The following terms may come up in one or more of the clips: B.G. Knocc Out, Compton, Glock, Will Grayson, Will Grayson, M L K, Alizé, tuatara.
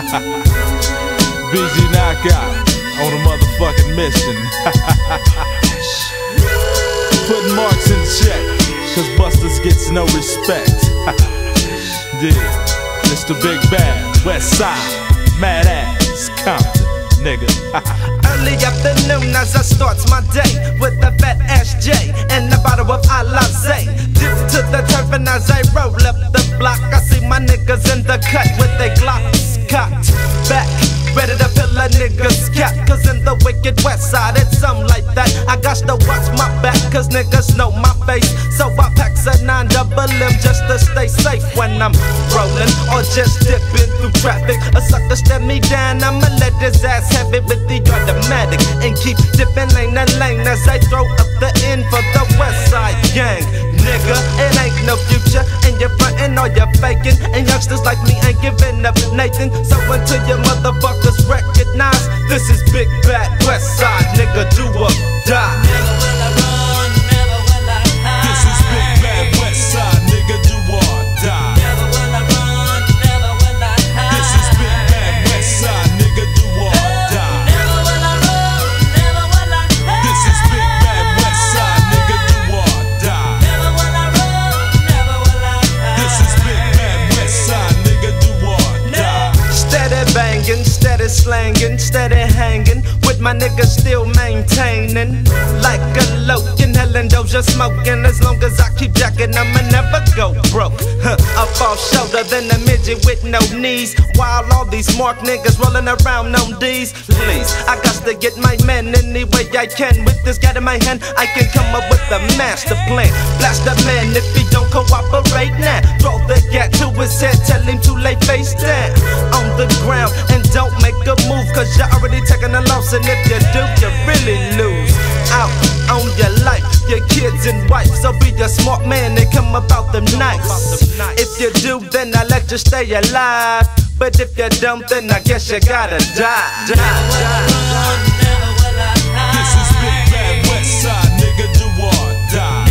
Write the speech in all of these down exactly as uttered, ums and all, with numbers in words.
B G Knocc Out on a motherfucking mission. Putting marks in check, cause Busters gets no respect. Yeah, it's the big bad, West Side, mad ass, Compton, nigga. Early afternoon as I starts my day with a fat ass J and a bottle of Alizé. Dip to the turf and as I roll up the block, I see my niggas in the cut with their Glocks cocked back, ready to fill a nigga's cap. Cause in the wicked West Side it's something like that. I got to watch my back cause niggas know my face. So I packs a nine double M just to stay safe when I'm rolling or just dipping through traffic. A sucker step me down, I'ma let his ass have it with the automatic and keep dipping lane to lane as I throw up the end for the West Side gang. Nigga, it ain't no future and you're frontin' or you're faking, and youngsters like me ain't giving up Nathan. So until your motherfuckers recognize this is big bad West Side, nigga, do or die. Never will I run, never will I hide. This is big bad West Side, nigga, do or die. Never will I run, never will I hide. This is big bad West Side, nigga, do or die. Never will I run, never will I hide. This is big bad West Side, nigga, do or die. Never will I run, never will I hide. This is big bad West Side, nigga, do or die. Steady banging, steady slanging, steady hanging. My niggas still maintaining like a loke in hell and doja smoking. As long as I keep jacking, I'ma never go broke. Huh, I fall shorter than a midget with no knees, while all these mark niggas rolling around on D's. Please, I got to get my man any way I can. With this gat in my hand, I can come up with a master plan. Blast the man if he don't cooperate now. Throw the gat to his head, tell him to lay face down on the ground and don't make a move, cause you're already taking a loss. And if you do, you really lose out on your life, your kids and wife. So be a smart man and come about them nice. If you do, then I let you stay alive. But if you don't, then I guess you gotta die. die, die. This is big bad West Side, nigga, do or die.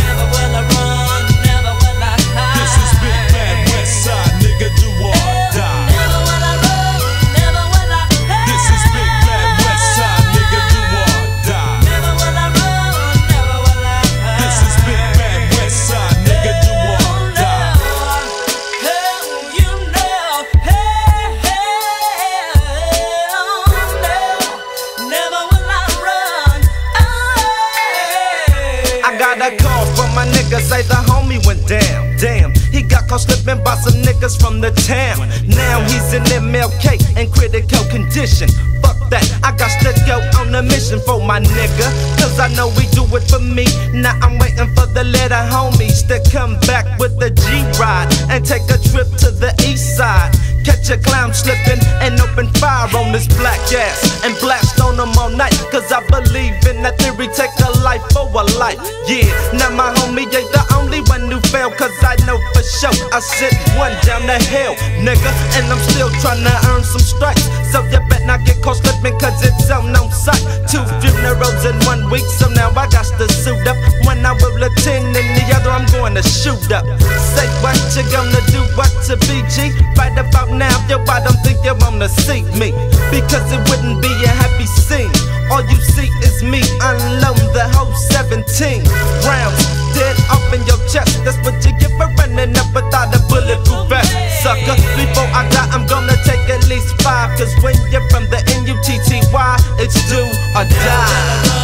Got a call from my niggas, say the homie went down. Damn, he got caught slipping by some niggas from the town. Now he's in M L K in critical condition. Fuck that, I got to go on a mission for my nigga, cause I know he do it for me. Now I'm waiting for the little homies to come back with the G-Ride and take a trip to the east side. Catch a clown slipping and open fire on this black ass and blast on him all night. Cause I believe in that theory, take a life for a life. Yeah, now my homie ain't the only one who failed, cause I know for sure I sent one down the hill, nigga. And I'm still tryna earn some stripes, so you bet not get caught slipping, cause it's on on sight. Two funerals in one week, so now I got to suit up. One I will attend and the other I'm going to shoot up. Say what you gonna do, what to B G? Fight about now, yo, I don't think you wanna see me, because it wouldn't be a happy scene. All you see is me unload the whole seventeen rounds dead up in your chest. That's what you get for running up without a bulletproof vest, sucker. Before I die, I'm gonna take at least five, cause when you're from the N U T T Y, it's do or die.